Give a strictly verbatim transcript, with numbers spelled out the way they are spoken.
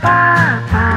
Papa.